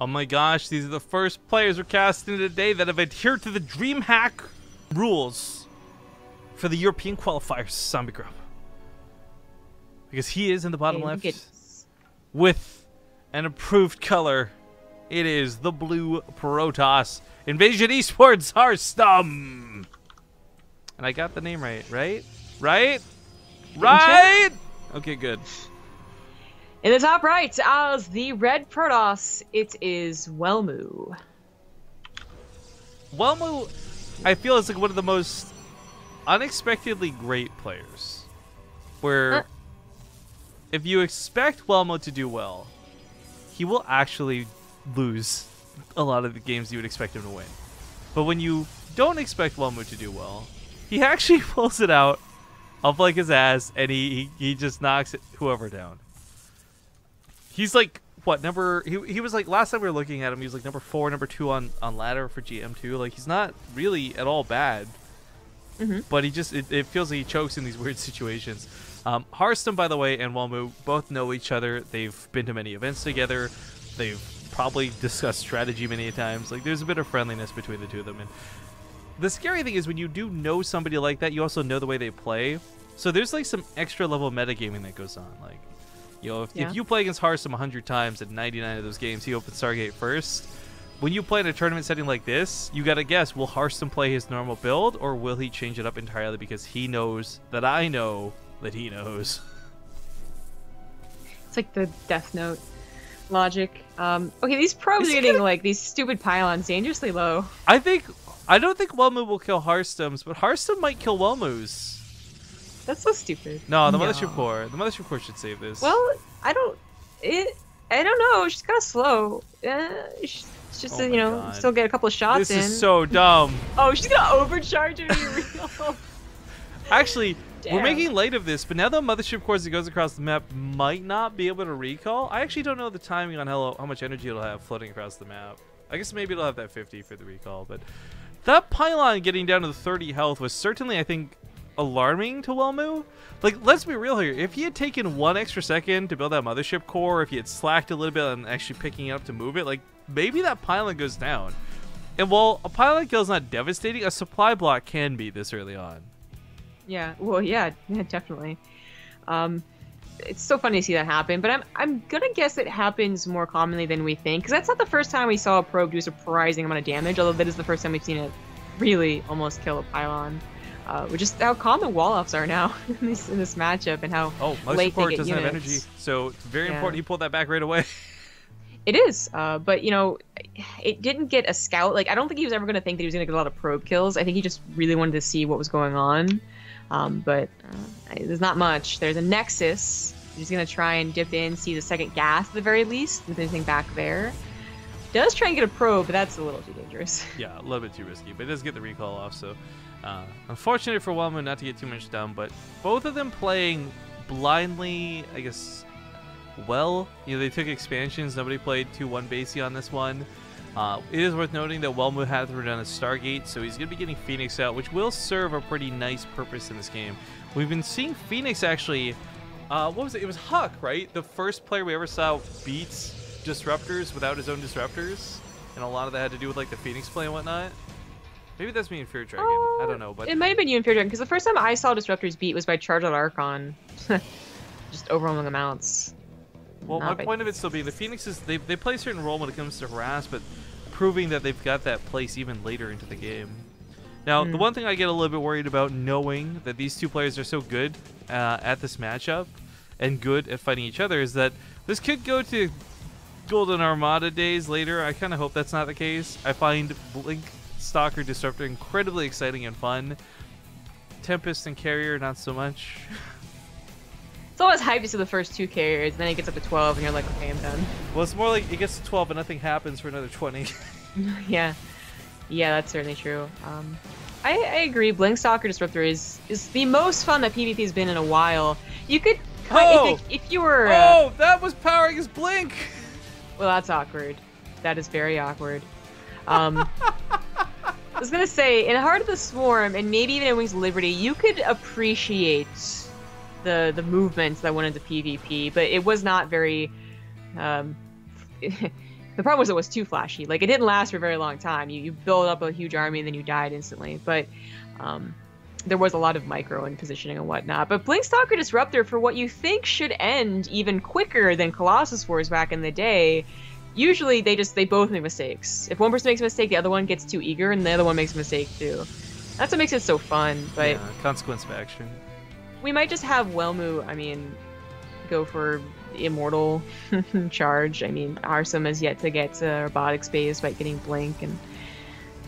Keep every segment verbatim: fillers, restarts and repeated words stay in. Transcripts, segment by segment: Oh my gosh, these are the first players we're casting today that have adhered to the DreamHack rules for the European qualifiers, Zombie Grub. Because he is in the bottom left with an approved color. It is the blue Protoss. Invasion eSports, Harstem. And I got the name right, right? Right? Right? Okay, good. In the top right, as the red Protoss, it is Welmu. Welmu, I feel, is like one of the most unexpectedly great players. Where uh. if you expect Welmu to do well, he will actually lose a lot of the games you would expect him to win. But when you don't expect Welmu to do well, he actually pulls it out of like his ass, and he, he, he just knocks it, whoever down. He's like, what, number... He, he was like, last time we were looking at him, he was like number four, number two on, on ladder for G M two. Like, he's not really at all bad. Mm-hmm. But he just... It, it feels like he chokes in these weird situations. Um, Harstem, by the way, and Welmu both know each other. They've been to many events together. They've probably discussed strategy many times. Like, there's a bit of friendliness between the two of them. And the scary thing is when you do know somebody like that, you also know the way they play. So there's, like, some extra level metagaming that goes on. Like... You know, if, yeah. if you play against Harstem one hundred times and ninety-nine of those games, he opens Stargate first. When you play in a tournament setting like this, you got to guess, will Harstem play his normal build or will he change it up entirely because he knows that I know that he knows? It's like the Death Note logic. Um, okay, these probes are getting gonna... like these stupid pylons dangerously low. I think, I don't think Welmu will kill Harstems, but Harstem might kill Welmu's. That's so stupid. No, the no. Mothership core. The Mothership core should save this. Well, I don't... It... I don't know. She's kind of slow. Uh, she's just, oh you know, God. still get a couple of shots this in. This is so dumb. Oh, she's going to overcharge her. Real. Actually, Damn. we're making light of this, but now the Mothership core as it goes across the map might not be able to recall. I actually don't know the timing on how, how much energy it'll have floating across the map. I guess maybe it'll have that fifty for the recall, but... That pylon getting down to the thirty health was certainly, I think... alarming to Welmu. Like, let's be real here. If he had taken one extra second to build that Mothership core, if he had slacked a little bit and actually picking it up to move it, like, maybe that pylon goes down. And while a pylon kill is not devastating, a supply block can be this early on. Yeah, well, yeah, yeah definitely. Um, it's so funny to see that happen, but I'm, I'm gonna guess it happens more commonly than we think, because that's not the first time we saw a probe do a surprising amount of damage, although that is the first time we've seen it really almost kill a pylon. Uh, just how common wall-offs are now in this, in this matchup and how oh, late they get doesn't units. have energy, so it's very yeah. important he pulled that back right away. It is, uh, but, you know, it didn't get a scout. Like, I don't think he was ever going to think that he was going to get a lot of probe kills. I think he just really wanted to see what was going on, um, but uh, there's not much. There's a Nexus. He's going to try and dip in, see the second gas at the very least, if there's anything back there. Does try and get a probe, but that's a little too dangerous. Yeah, a little bit too risky, but it does get the recall off, so... Uh, unfortunate for Welmu not to get too much done, but both of them playing blindly, I guess, well. You know, they took expansions. Nobody played two one Basie on this one. Uh, it is worth noting that Welmu had to run a Stargate, so he's going to be getting Phoenix out, which will serve a pretty nice purpose in this game. We've been seeing Phoenix actually, uh, what was it? It was Huck, right? The first player we ever saw beats Disruptors without his own Disruptors, and a lot of that had to do with like the Phoenix play and whatnot. Maybe that's me and Fear Dragon. Uh, I don't know, but it might have been you and Fear Dragon because the first time I saw Disruptors beat was by Charge lot Archon, just overwhelming amounts. Well, Not my point of it still being the Phoenixes, they they play a certain role when it comes to harass, but proving that they've got that place even later into the game. Now, mm. the one thing I get a little bit worried about, knowing that these two players are so good uh, at this matchup and good at fighting each other, is that this could go to Golden Armada days later. I kind of hope that's not the case. I find Blink Stalker, Disruptor incredibly exciting and fun. Tempest and Carrier, not so much. It's always hyped to see the first two carriers, and then it gets up to twelve, and you're like, okay, I'm done. Well, it's more like it gets to twelve, and nothing happens for another twenty. yeah. Yeah, that's certainly true. Um, I, I agree. Blink Stalker, Disruptor is, is the most fun that PvP has been in a while. You could... Oh! If, if you were... Oh, uh, that was powering his Blink! Well, that's awkward. That is very awkward. Um... I was gonna say, in Heart of the Swarm, and maybe even in Wings of Liberty, you could appreciate the the movements that went into PvP, but it was not very um, The problem was it was too flashy. Like, it didn't last for a very long time. You, you build up a huge army and then you died instantly. But um, there was a lot of micro and positioning and whatnot. But Blink Stalker Disruptor, for what you think should end even quicker than Colossus Wars back in the day, usually they just, they both make mistakes. If one person makes a mistake, the other one gets too eager and the other one makes a mistake too. That's what makes it so fun. But yeah, consequence of action. We might just have Welmu, I mean, go for Immortal charge. I mean, Harstem has yet to get to robotic space by getting Blink, and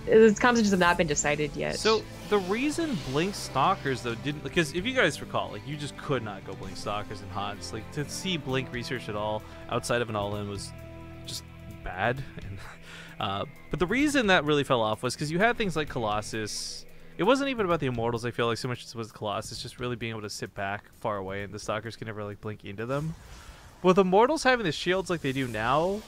the compositions have not been decided yet. So the reason Blink Stalkers though didn't, because if you guys recall, like, you just could not go Blink Stalkers in HOTS. Like, to see Blink research at all outside of an all-in was just bad. And uh, but the reason that really fell off was because you had things like Colossus. It wasn't even about the Immortals, I feel like, so much as it was Colossus, just really being able to sit back far away, and the Stalkers can never, like, blink into them. But with Immortals having the shields like they do now,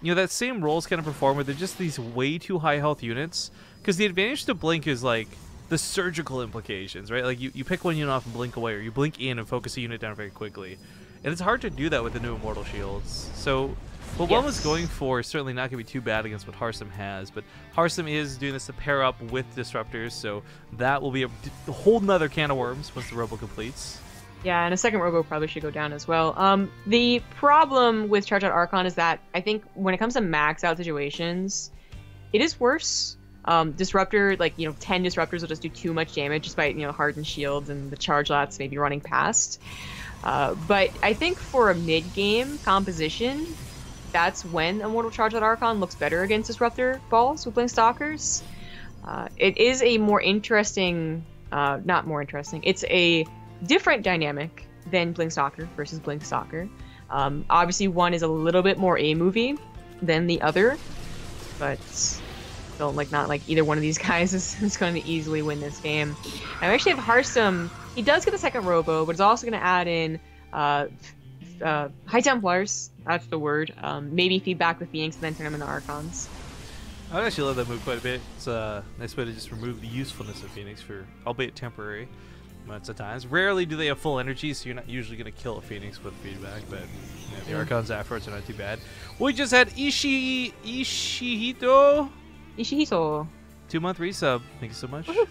you know, that same role's kind of performed where they're just these way too high health units. Because the advantage to Blink is, like, the surgical implications, right? Like, you, you pick one unit off and blink away, or you blink in and focus a unit down very quickly. And it's hard to do that with the new Immortal shields. So what yes. one was going for is certainly not going to be too bad against what Harstem has, but Harstem is doing this to pair up with Disruptors, so that will be a whole nother can of worms once the Robo completes. Yeah, and a second Robo probably should go down as well. Um, the problem with Charge Lot Archon is that I think when it comes to max out situations, it is worse. Um, Disruptor, like, you know, ten Disruptors will just do too much damage just by, you know, Hardened shields and the Charge Lots maybe running past. Uh, but I think for a mid-game composition, that's when Immortal Charge Lot Archon looks better against Disruptor balls with Blink Stalkers. Uh, it is a more interesting, uh, not more interesting, it's a different dynamic than Blink Stalker versus Blink Stalker. Um, obviously, one is a little bit more a movie than the other, but don't like not like either one of these guys is, is going to easily win this game. I actually have Harstem. He does get the second Robo, but it's also going to add in uh, uh, High Templars. That's the word. Um, maybe feed back the Phoenix and then turn them into Archons. I would actually love that move quite a bit. It's a nice way to just remove the usefulness of Phoenix for, albeit temporary, months of times. Rarely do they have full energy, so you're not usually going to kill a Phoenix with feedback, but you know, the Archons afterwards are not too bad. We just had Ishi Ishihito. Ishihito. Two month resub. Thank you so much. Woo-hoo.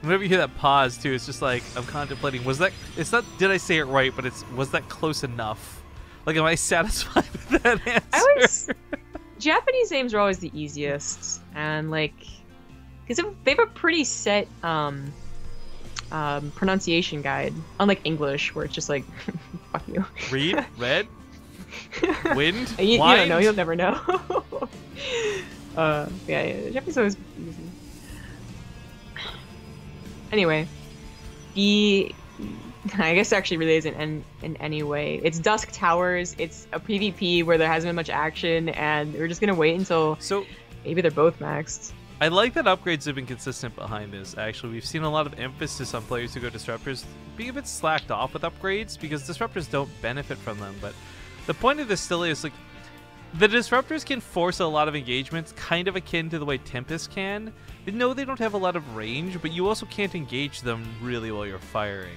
Whenever you hear that pause too, it's just like I'm contemplating. Was that? It's not. Did I say it right? But it's. Was that close enough? Like, am I satisfied with that answer? I was, Japanese names are always the easiest, and like, because they have a pretty set um, um, pronunciation guide, unlike English, where it's just like, fuck you. Read, red, wind, you, you don't know. You'll never know. uh, yeah, yeah, Japanese is always easy. Anyway, the, I guess it actually really isn't in, in any way. It's Dusk Towers, it's a PvP where there hasn't been much action, and we're just going to wait until so, maybe they're both maxed. I like that upgrades have been consistent behind this, actually. We've seen a lot of emphasis on players who go Disruptors being a bit slacked off with upgrades, because Disruptors don't benefit from them. But the point of this still is, like, the Disruptors can force a lot of engagements, kind of akin to the way Tempest can. But no, they don't have a lot of range, but you also can't engage them really while you're firing.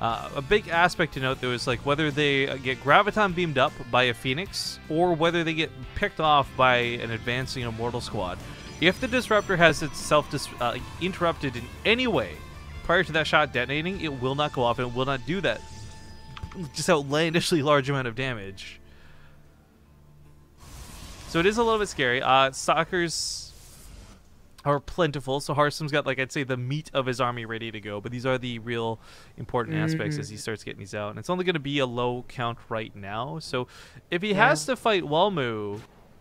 Uh, a big aspect to note, though, is like whether they get Graviton beamed up by a Phoenix or whether they get picked off by an advancing Immortal squad. If the Disruptor has itself dis uh, interrupted in any way prior to that shot detonating, it will not go off and it will not do that just outlandishly large amount of damage. So it is a little bit scary. Uh, Stalkers are plentiful, so Harstem's got, like, I'd say the meat of his army ready to go, but these are the real important mm-hmm. aspects as he starts getting these out, and it's only going to be a low count right now, so if he yeah. has to fight Welmu,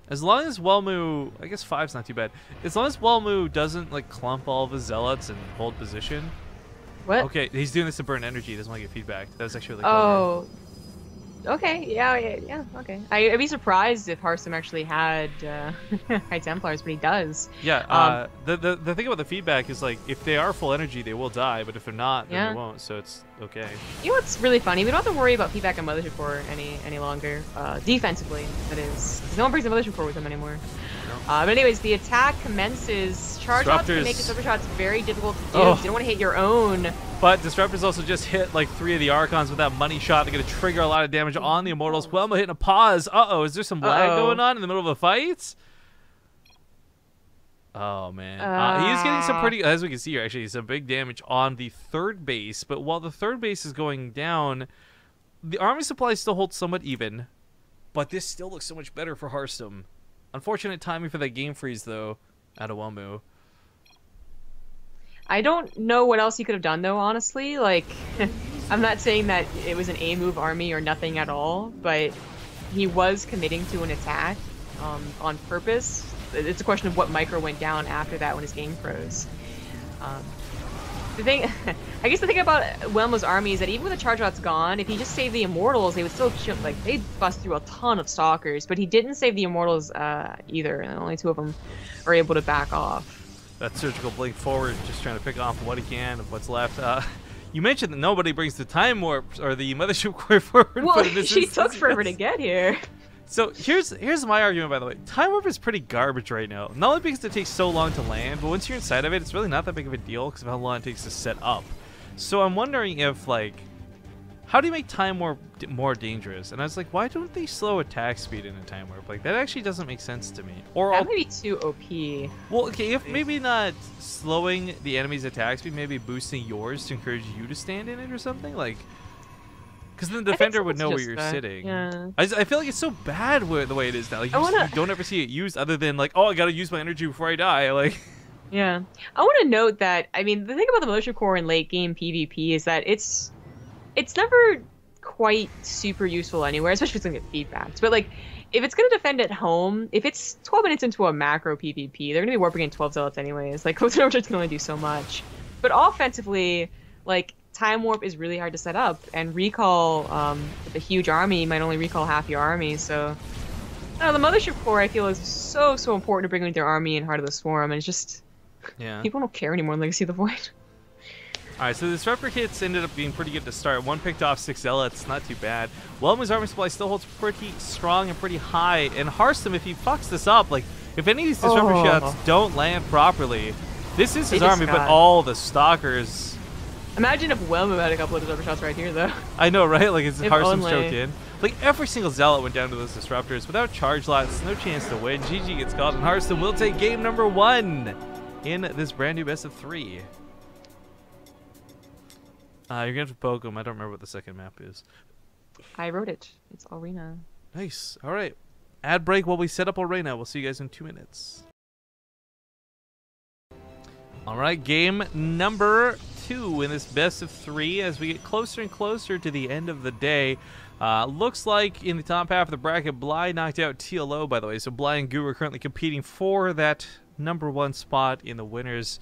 as long as Welmu, I guess five's not too bad, as long as Welmu doesn't, like, clump all of his Zealots and hold position. What? Okay, he's doing this to burn energy, he doesn't want to get feedback. That was actually, like, oh. Clever. Okay, yeah, yeah, yeah, okay. I, I'd be surprised if Harstem actually had uh, High Templars, but he does. Yeah, um, uh, the, the the thing about the feedback is, like, if they are full energy, they will die, but if they're not, then yeah. they won't, so it's okay. You know what's really funny? We don't have to worry about feedback on Mothership core any, any longer, uh, defensively, that is. No one brings the Mothership core with them anymore. No. Uh, but anyways, the attack commences. Charge lots can make disruptor shots very difficult to do. Oh. You don't want to hit your own. But disruptors also just hit like three of the Archons with that money shot. They're going to trigger a lot of damage on the Immortals. Welmu hitting a pause. Uh-oh, is there some uh -oh. lag going on in the middle of a fight? Oh, man. Uh, uh, he's getting some pretty, as we can see here, actually, some big damage on the third base. But while the third base is going down, the army supply still holds somewhat even. But this still looks so much better for Harstem. Unfortunate timing for that game freeze, though, out of Welmu. I don't know what else you could have done, though, honestly. Like, I'm not saying that it was an A-move army or nothing at all, but he was committing to an attack um, on purpose. It's a question of what micro went down after that when his game froze. Um, the thing, I guess the thing about Welmu's army is that even with the charge lots gone, if he just saved the Immortals, they would still jump, like they'd bust through a ton of Stalkers. But he didn't save the Immortals uh, either, and only two of them are able to back off. That surgical blink forward, just trying to pick off what he can of what's left. Uh, you mentioned that nobody brings the time warp or the mothership core forward. Well, but this she is, took this forever is. to get here. So here's here's my argument, by the way. Time warp is pretty garbage right now. Not only because it takes so long to land, but once you're inside of it, it's really not that big of a deal because of how long it takes to set up. So I'm wondering if, like, how do you make time warp more dangerous? And I was like, why don't they slow attack speed in a time warp? Like, that actually doesn't make sense to me. Or that I'll... might be too O P. Well, okay, if maybe not slowing the enemy's attack speed, maybe boosting yours to encourage you to stand in it or something? Like... Because then the defender would know where you're that. sitting. Yeah. I, I feel like it's so bad with the way it is now. Like, you, I wanna... just, you don't ever see it used other than like, oh, I got to use my energy before I die. Like, yeah. I want to note that, I mean, the thing about the Mothership core in late game PvP is that it's it's never quite super useful anywhere, especially if it's going to get feedback. But like, if it's going to defend at home, if it's twelve minutes into a macro PvP, they're going to be warping in twelve zealots anyways. Like, close overcharge can only do so much. But offensively, like, time warp is really hard to set up, and recall um, with a huge army might only recall half your army. So, I don't know, the Mothership core I feel is so so important to bring into their army and Heart of the Swarm, and it's just yeah, people don't care anymore in Legacy of the Void. All right, so the Disruptor hits ended up being pretty good to start. One picked off six zealots, not too bad. Welmu's army supply still holds pretty strong and pretty high, and Harstem, if he fucks this up, like if any of these Disruptor oh. shots don't land properly, this is his army, got... but all the Stalkers. Imagine if Welmu had a couple of disruptor shots right here, though. I know, right? Like, it's Harstem's choked in. Like, every single zealot went down to those disruptors. Without charge lots, no chance to win. G G gets called, and Harstem will take game number one in this brand new best of three. Uh, you're going to have to poke him. I don't remember what the second map is. I wrote it. It's Arena. Nice. All right. Ad break while we set up Arena. We'll see you guys in two minutes. All right, game number two in this best of three as we get closer and closer to the end of the day. Uh, looks like in the top half of the bracket, Bly knocked out T L O, by the way. So Bly and Goo are currently competing for that number one spot in the winners.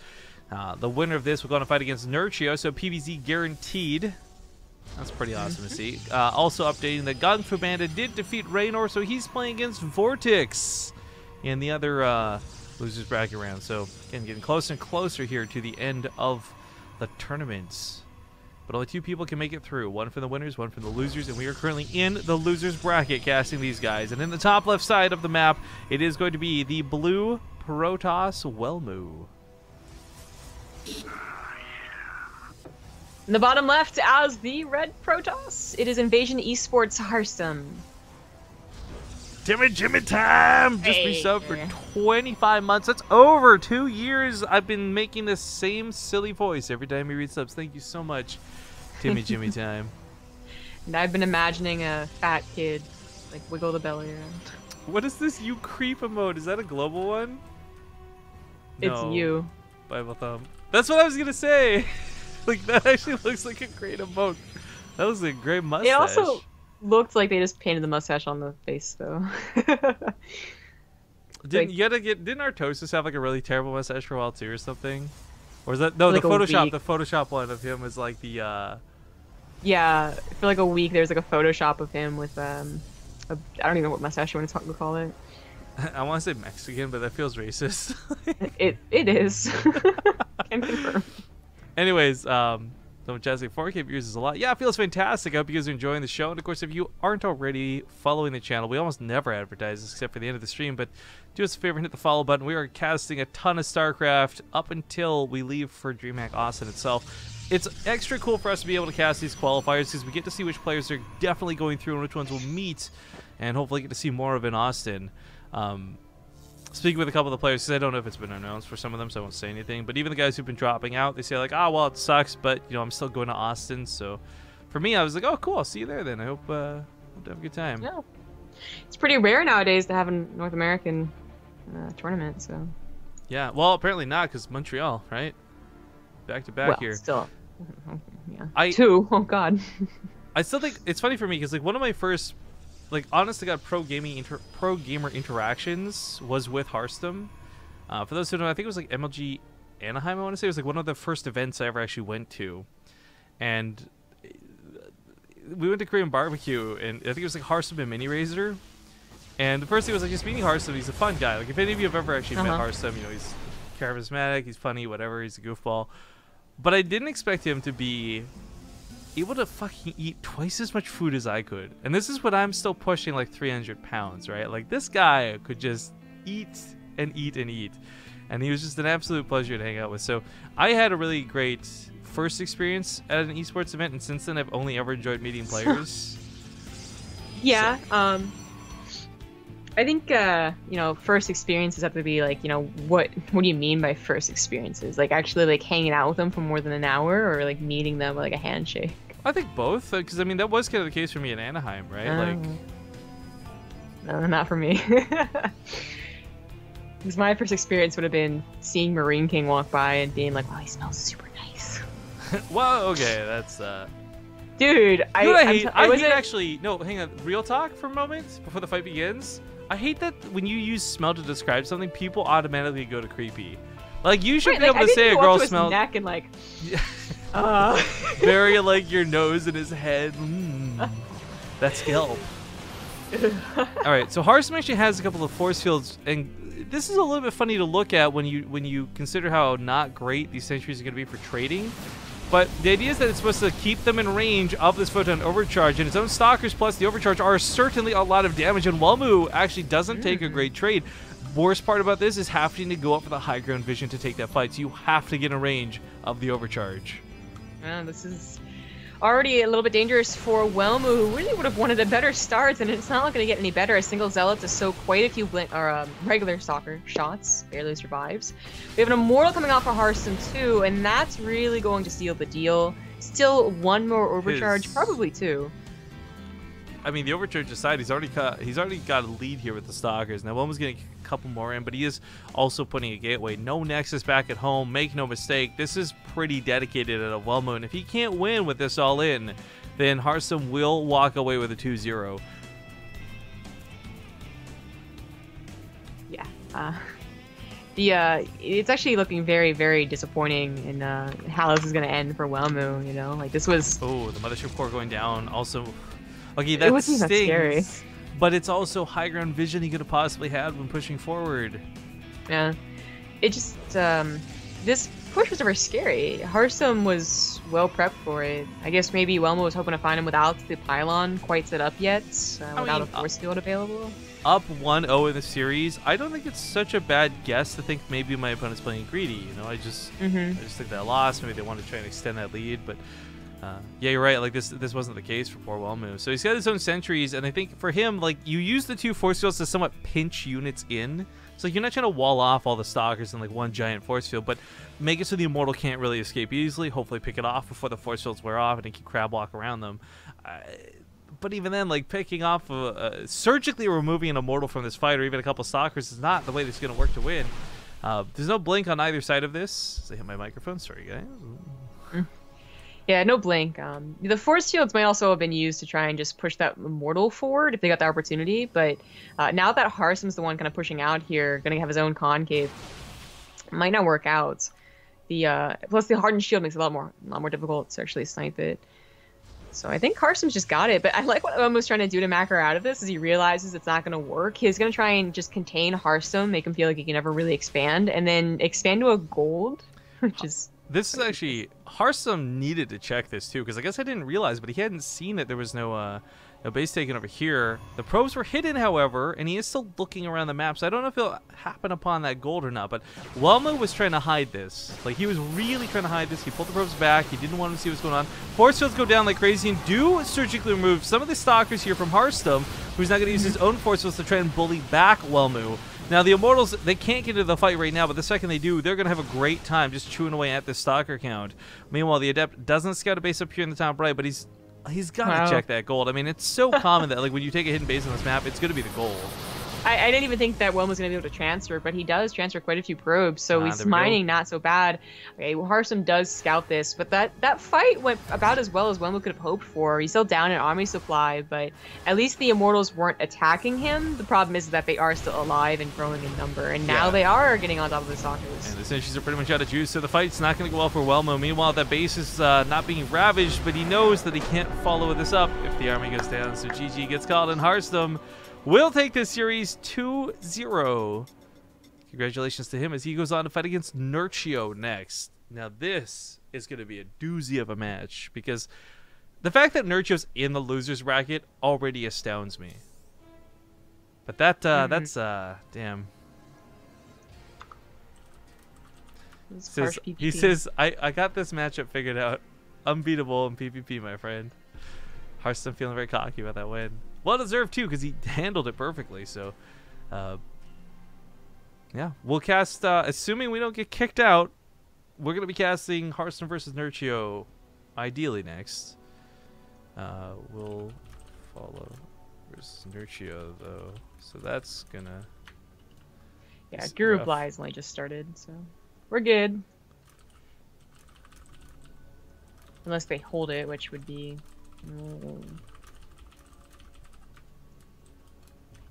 Uh, the winner of this will go on to fight against Nerchio, so P V Z guaranteed. That's pretty awesome to see. Uh, also updating that Kung Fu Panda did defeat Raynor, so he's playing against Vortex in the other... Uh, losers bracket round. So again, getting closer and closer here to the end of the tournaments, but only two people can make it through. One for the winners, one for the losers, and we are currently in the losers bracket casting these guys. And in the top left side of the map, it is going to be the blue Protoss Welmu. In the bottom left, as the red Protoss, it is Invasion eSports Harstem. Timmy, Jimmy time! Just hey. Resub for twenty-five months. That's over two years. I've been making the same silly voice every time we resubs. Thank you so much, Timmy, Jimmy time. And I've been imagining a fat kid, like, wiggle the belly around. What is this you creep emote? Is that a global one? It's no. you. Bible thumb. That's what I was gonna say. Like, that actually looks like a great emote. That was a great mustache. It also looked like they just painted the mustache on the face, though. Didn't you gotta get? Didn't Artosis have like a really terrible mustache for a while too, or something? Or is that no? The Photoshop, the Photoshop one of him is like the. Uh... Yeah, for like a week, there's like a Photoshop of him with um, a, I don't even know what mustache you want to call it. I want to say Mexican, but that feels racist. it it is. Can confirm. Anyways, um. So fantastic. four K views is a lot. Yeah, it feels fantastic. I hope you guys are enjoying the show. And, of course, if you aren't already following the channel, we almost never advertise this except for the end of the stream. But do us a favor and hit the follow button. We are casting a ton of StarCraft up until we leave for DreamHack Austin itself. It's extra cool for us to be able to cast these qualifiers because we get to see which players are definitely going through and which ones will meet. And hopefully get to see more of in Austin. Um... Speaking with a couple of the players, because I don't know if it's been announced for some of them, so I won't say anything. But even the guys who've been dropping out, they say like, ah, oh, well, it sucks, but you know, I'm still going to Austin. So for me, I was like, oh, cool, I'll see you there then. I hope, uh, hope to have a good time. Yeah, it's pretty rare nowadays to have a North American uh, tournament. So yeah, well, apparently not, because Montreal, right? Back to back well, here. Still, yeah, I, two. Oh God. I still think it's funny for me because like one of my first. Like, honest to God, pro gaming, inter pro gamer interactions was with Harstem. Uh, for those who don't know, I think it was like M L G Anaheim, I want to say. It was like one of the first events I ever actually went to. And we went to Korean barbecue, and I think it was like Harstem and Mini Razor. And the first thing was like just meeting Harstem. He's a fun guy. Like, if any of you have ever actually uh-huh. met Harstem, you know, he's charismatic, he's funny, whatever, he's a goofball. But I didn't expect him to be able to fucking eat twice as much food as I could. And this is what I'm still pushing, like three hundred pounds, right? Like, this guy could just eat and eat and eat, and he was just an absolute pleasure to hang out with. So I had a really great first experience at an esports event, and since then I've only ever enjoyed meeting players. Yeah, so. um I think, uh, you know, first experiences have to be like, you know, what what do you mean by first experiences? Like, actually, like, hanging out with them for more than an hour, or like meeting them with like a handshake? I think both, because, I mean, that was kind of the case for me in Anaheim, right? Um, like, no, not for me. Because my first experience would have been seeing Marine King walk by and being like, wow, he smells super nice. Well, okay, that's... Uh... Dude, Dude, I, I hate, I wasn't... hate actually... No, hang on. Real talk for a moment before the fight begins. I hate that when you use smell to describe something, people automatically go to creepy. Like, you should Wait, be like, able to say a girl smells... neck and like... uh... Bury, like, your nose in his head. Mm, that's kelp. Alright, so Harstem actually has a couple of force fields, and this is a little bit funny to look at when you when you consider how not great these sentries are going to be for trading. But the idea is that it's supposed to keep them in range of this photon overcharge, and its own stalkers plus the overcharge are certainly a lot of damage, and Welmu actually doesn't take a great trade. Worst part about this is having to go up for the high ground vision to take that fight, so you have to get in range of the overcharge. Yeah, this is already a little bit dangerous for Welmu, who really would have wanted a better start, and it's not going to get any better. A single Zealot to soak quite a few blink or um, regular stalker shots, barely survives. We have an Immortal coming out for Harstem too, and that's really going to seal the deal. Still one more overcharge, His... probably two. I mean, the overcharge aside, he's already got, he's already got a lead here with the stalkers. Now Welmu's getting a couple more in, but he is also putting a gateway. No Nexus back at home. Make no mistake, this is pretty dedicated at a Welmu. And if he can't win with this all in, then Harstem will walk away with a two zero. Yeah, uh, the uh, it's actually looking very, very disappointing in uh, how this is going to end for Welmu. You know, like this was. Oh, the Mothership core going down. Also. Okay, that stings, that scary. But it's also high ground vision he could have possibly had when pushing forward. Yeah, it just, um, this push was never scary. Harstem was well prepped for it. I guess maybe Welmu was hoping to find him without the pylon quite set up yet, uh, without mean, a force field available. Up one oh in the series, I don't think it's such a bad guess to think maybe my opponent's playing greedy. You know, I just, mm-hmm. I just think that loss. Maybe they want to try and extend that lead, but. Uh, yeah, you're right. Like this, this wasn't the case for poor Welmu. So he's got his own sentries, and I think for him, like you use the two force fields to somewhat pinch units in. So you're not trying to wall off all the stalkers in like one giant force field, but make it so the Immortal can't really escape easily. Hopefully, pick it off before the force fields wear off, and then keep crab walk around them. Uh, but even then, like picking off, of, uh, surgically removing an Immortal from this fight, or even a couple stalkers, is not the way that's going to work to win. Uh, there's no blink on either side of this. As I hit my microphone. Sorry, guys. Mm. Yeah, no blink. Um, the force fields might also have been used to try and just push that Immortal forward if they got the opportunity, but uh, now that Harstem's the one kind of pushing out here, going to have his own concave, might not work out. The uh, plus the Hardened shield makes it a lot more, a lot more difficult to actually snipe it. So I think Harstem's just got it, but I like what Welmu's trying to do to macro out of this is he realizes it's not going to work. He's going to try and just contain Harstem, make him feel like he can never really expand, and then expand to a gold, which is... This is actually... Harstem needed to check this, too, because I guess I didn't realize, but he hadn't seen that there was no, uh, no base taken over here. The probes were hidden, however, and he is still looking around the map, so I don't know if he'll happen upon that gold or not, but Welmu was trying to hide this. Like, he was really trying to hide this. He pulled the probes back. He didn't want him to see what's going on. Force fields go down like crazy and do surgically remove some of the stalkers here from Harstem, who's now going to use his own force fields to try and bully back Welmu. Now, the Immortals, they can't get into the fight right now, but the second they do, they're going to have a great time just chewing away at this Stalker count. Meanwhile, the Adept doesn't scout a base up here in the top right, but he's he's got to wow. check that gold. I mean, it's so common that like when you take a hidden base on this map, it's going to be the gold. I, I didn't even think that Welm was going to be able to transfer, but he does transfer quite a few probes, so ah, he's mining not so bad. Okay, well, Harstem does scout this, but that, that fight went about as well as Welm could have hoped for. He's still down in army supply, but at least the Immortals weren't attacking him. The problem is that they are still alive and growing in number, and now yeah. they are getting on top of the Stalkers. And the Sentries are pretty much out of juice, so the fight's not going to go well for Welm. Meanwhile, that base is uh, not being ravaged, but he knows that he can't follow this up if the army goes down, so G G gets called, and Harstem will take this series two zero. Congratulations to him as he goes on to fight against Nerchio next. Now this is going to be a doozy of a match because the fact that Nerchio's in the loser's bracket already astounds me. But that, uh, mm-hmm. that's, uh, damn. Says, he says, I, I got this matchup figured out. Unbeatable in PvP, my friend. Harstem feeling very cocky about that win. Well deserved too, because he handled it perfectly. So, uh, yeah, we'll cast. Uh, assuming we don't get kicked out, we're gonna be casting Harstem versus Nerchio, ideally next. Uh, we'll follow versus Nerchio though, so that's gonna. Yeah, Guru rough. Bly's only just started, so we're good. Unless they hold it, which would be. Mm,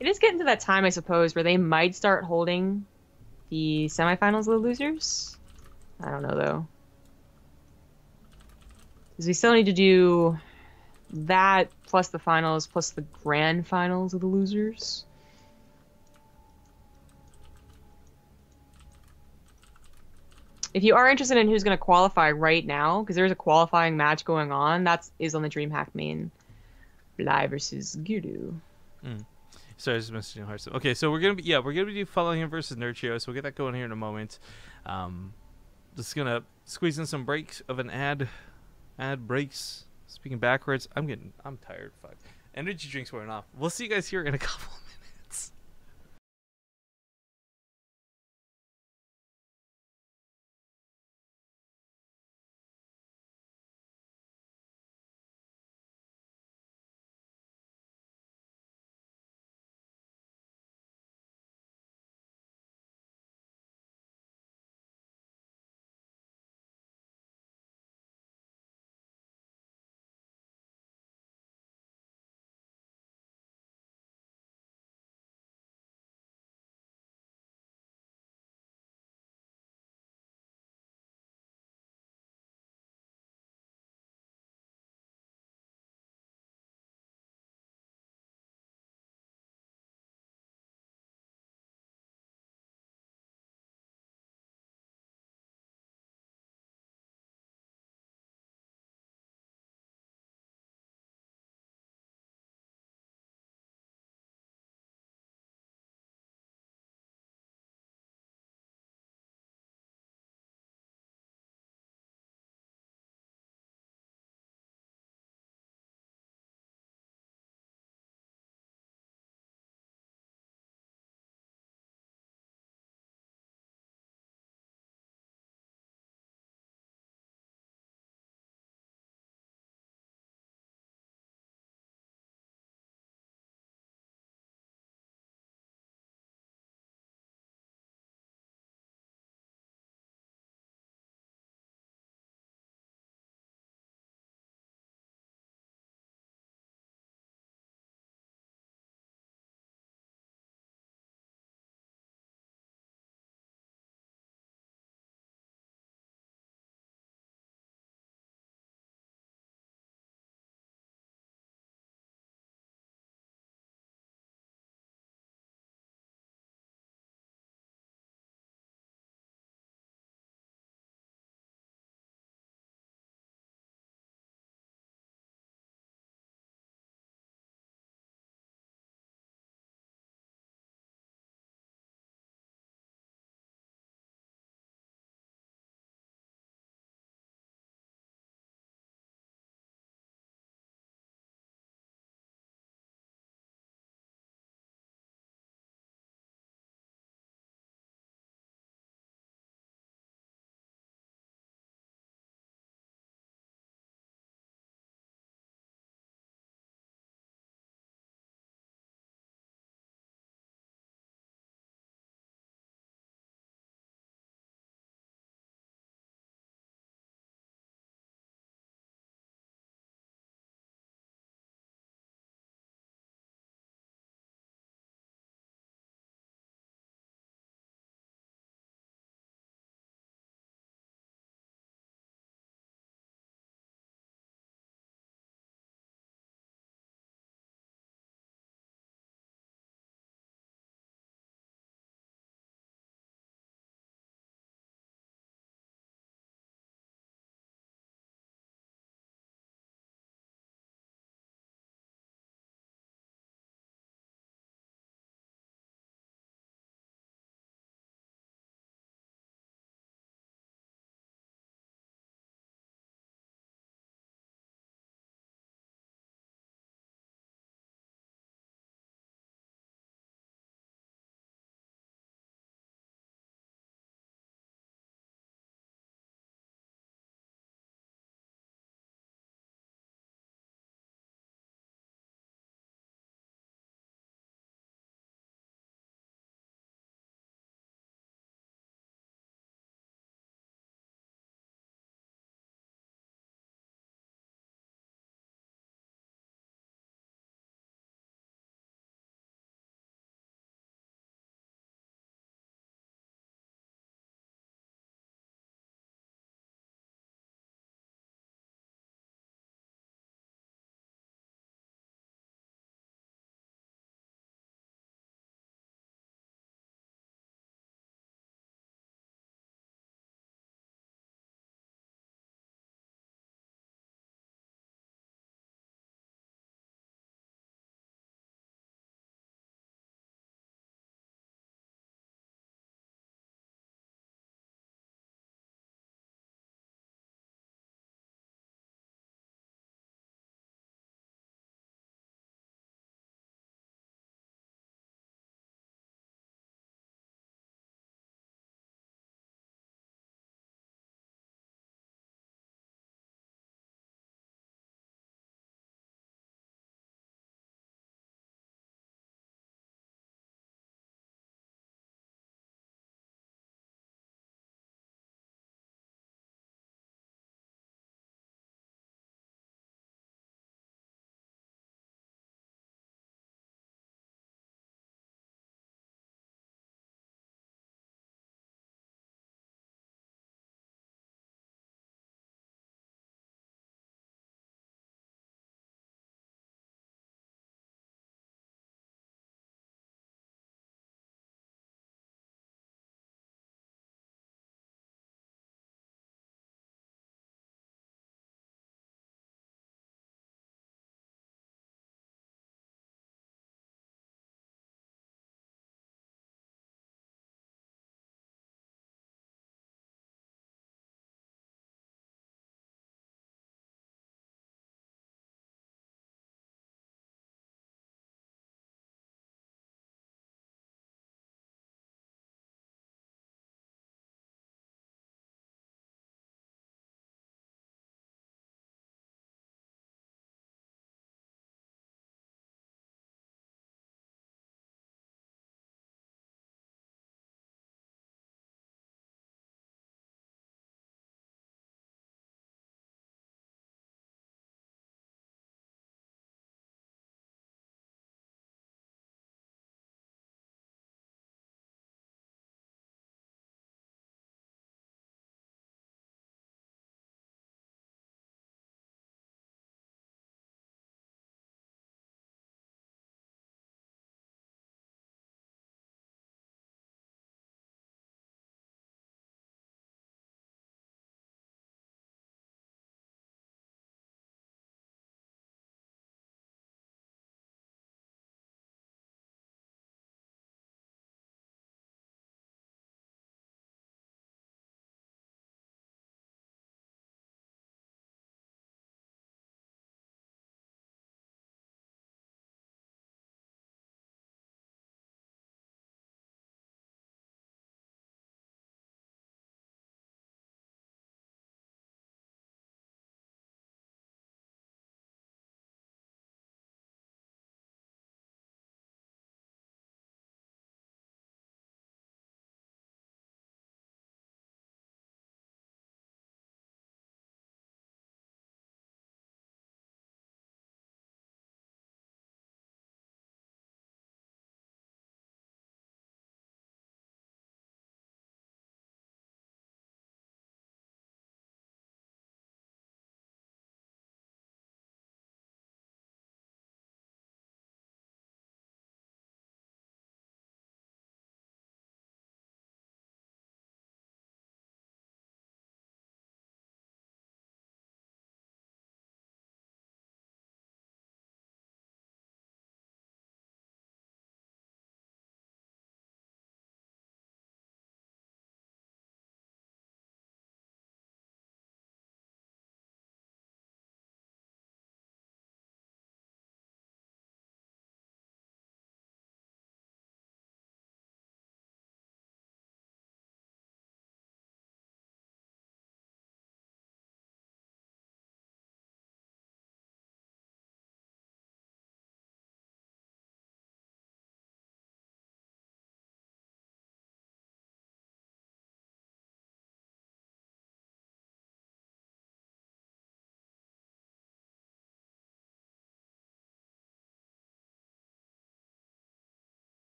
It is getting to that time, I suppose, where they might start holding the semifinals of the losers. I don't know, though. Because we still need to do that, plus the finals, plus the grand finals of the losers. If you are interested in who's going to qualify right now, because there's a qualifying match going on, that is on the DreamHack main. Bly versus Gudu. Mm. Sorry, I was messaging Harstem. Okay, so we're gonna be yeah, we're gonna be following him versus Nerchio, so we'll get that going here in a moment. Um, just gonna squeeze in some breaks of an ad, ad breaks. Speaking backwards, I'm getting I'm tired. Fuck, energy drinks wearing off. We'll see you guys here in a couple.